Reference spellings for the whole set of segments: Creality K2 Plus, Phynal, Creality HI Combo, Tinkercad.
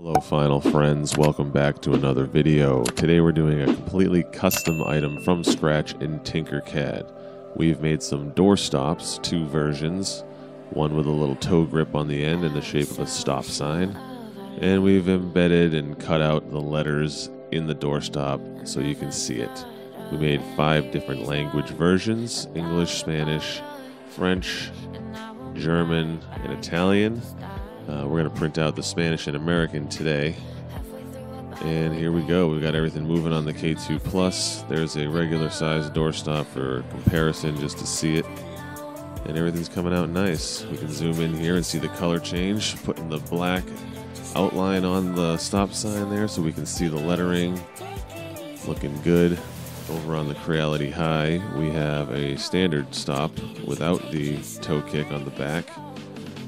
Hello Final friends, welcome back to another video. Today we're doing a completely custom item from scratch in Tinkercad. We've made some doorstops, two versions, one with a little toe grip on the end in the shape of a stop sign, and we've embedded and cut out the letters in the doorstop so you can see it. We made 5 different language versions, English, Spanish, French, German, and Italian. We're going to print out the Spanish and American today. And here we go. We've got everything moving on the K2 Plus. There's a regular size doorstop for comparison just to see it. And everything's coming out nice. We can zoom in here and see the color change. Putting the black outline on the stop sign there so we can see the lettering. Looking good. Over on the Creality High, we have a standard stop without the toe kick on the back.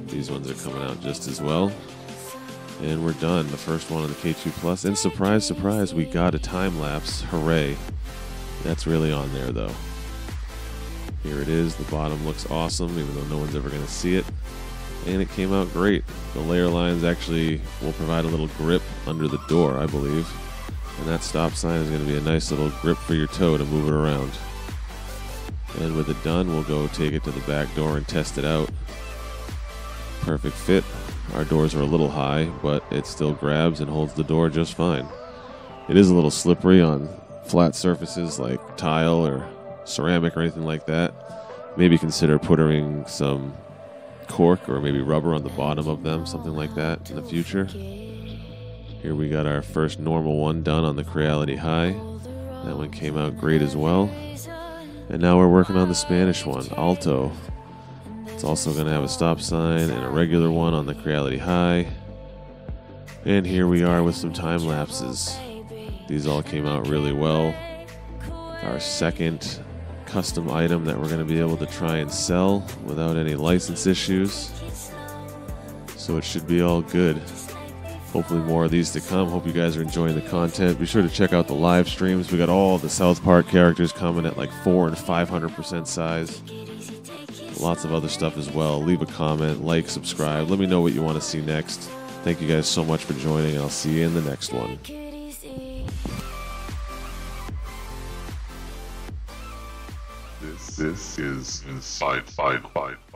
These ones are coming out just as well. And we're done. The first one on the K2 Plus. And surprise, surprise, we got a time lapse. Hooray. That's really on there though. Here it is. The bottom looks awesome, even though no one's ever going to see it. And it came out great. The layer lines actually will provide a little grip under the door, I believe. And that stop sign is going to be a nice little grip for your toe to move it around. And with it done, we'll go take it to the back door and test it out. Perfect fit. Our doors are a little high, but it still grabs and holds the door just fine. It is a little slippery on flat surfaces like tile or ceramic or anything like that. Maybe consider putting some cork or maybe rubber on the bottom of them, something like that in the future. Here we got our first normal one done on the Creality High. That one came out great as well. And now we're working on the Spanish one, Alto. It's also going to have a stop sign and a regular one on the Creality High. And here we are with some time lapses. These all came out really well. Our second custom item that we're going to be able to try and sell without any license issues. So it should be all good. Hopefully more of these to come. Hope you guys are enjoying the content. Be sure to check out the live streams. We got all the South Park characters coming at like 400% and 500% size. Lots of other stuff as well. Leave a comment, like, subscribe. Let me know what you want to see next. Thank you guys so much for joining. I'll see you in the next one. This is Inside Five.